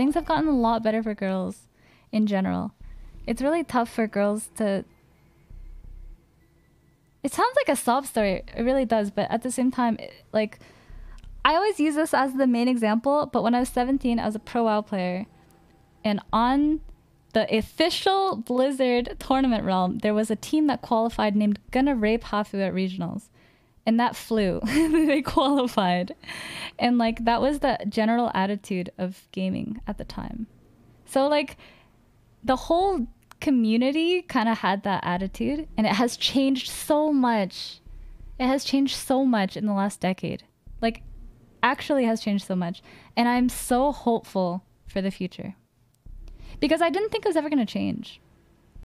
Things have gotten a lot better for girls in general. It's really tough for girls to... It sounds like a sob story, it really does, but at the same time, it, like... I always use this as the main example, but when I was 17, I was a pro WoW player. And on the official Blizzard tournament realm, there was a team that qualified named Gonna Rape Hafu at regionals. And that flew. They qualified. And like, that was the general attitude of gaming at the time. So like, the whole community kind of had that attitude, and it has changed so much. It has changed so much in the last decade. Like, actually has changed so much. And I'm so hopeful for the future. Because I didn't think it was ever going to change.